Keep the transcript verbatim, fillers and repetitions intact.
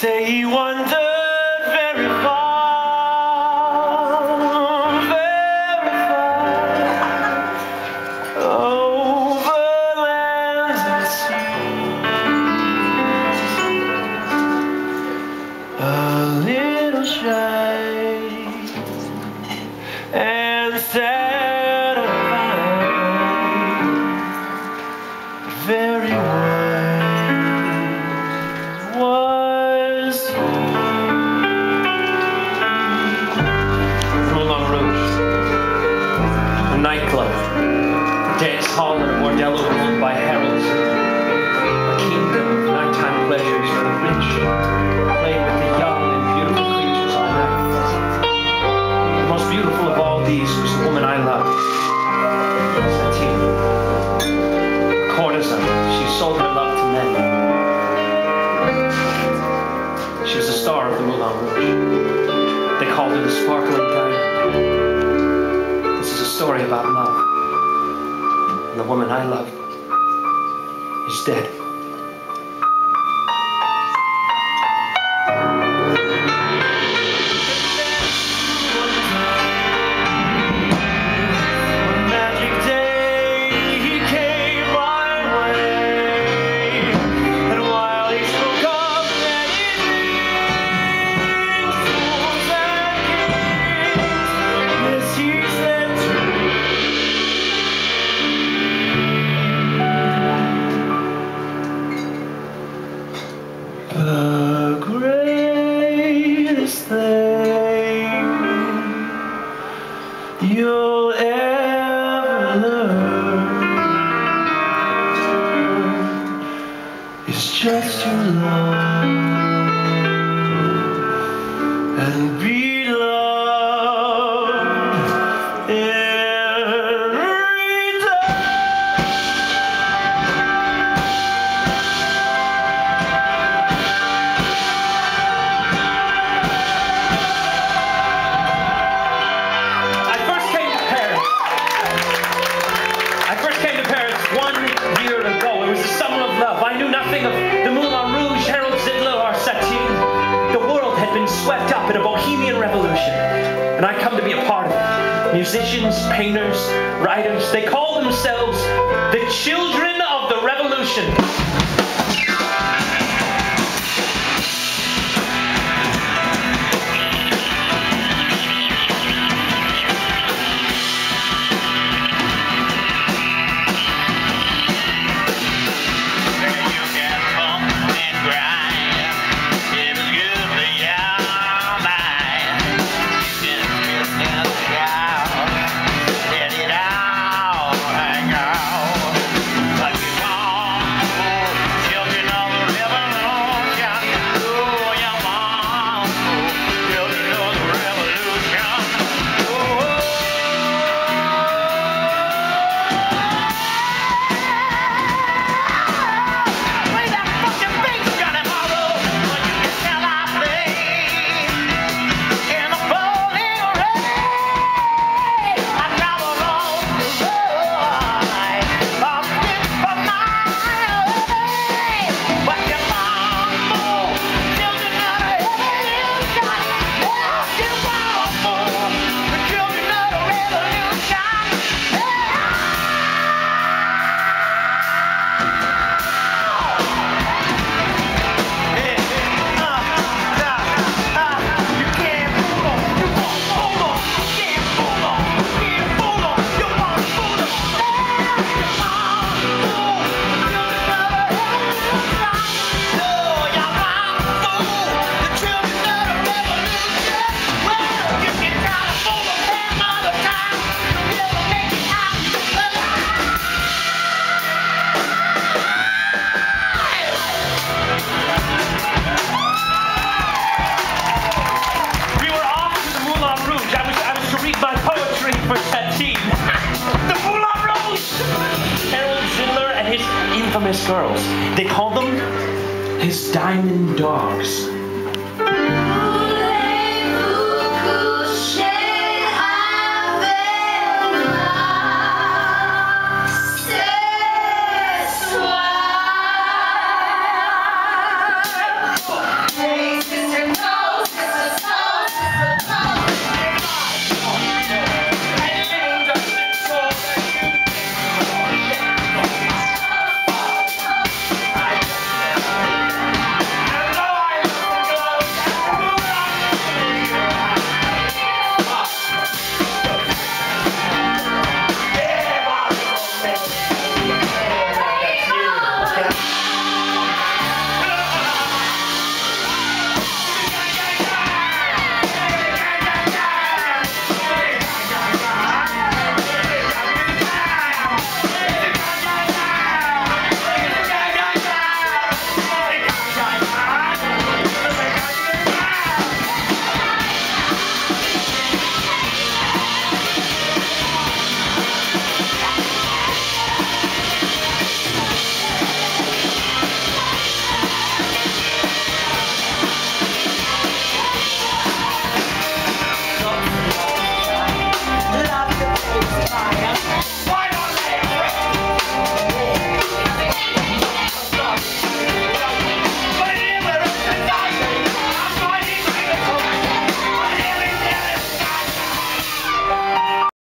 say he wandered very far, very far, over lands and seas, a little shy and sad of mind, very wise. Dance hall and bordello ruled by heralds, a kingdom of nighttime pleasures for the rich, played with the young and beautiful creatures all night. The most beautiful of all these was the woman I loved, Satie, a courtesan. She sold her love to men. She was a star of the Moulin Rouge. They called her the Sparkling Diamond. This is a story about love. And the woman I love is dead. The greatest thing you'll ever learn is just to love and be loved. Yeah. Swept up in a bohemian revolution, and I come to be a part of it. Musicians, painters, writers, they call themselves the Children of the Revolution. Girls. They call them his diamond dogs.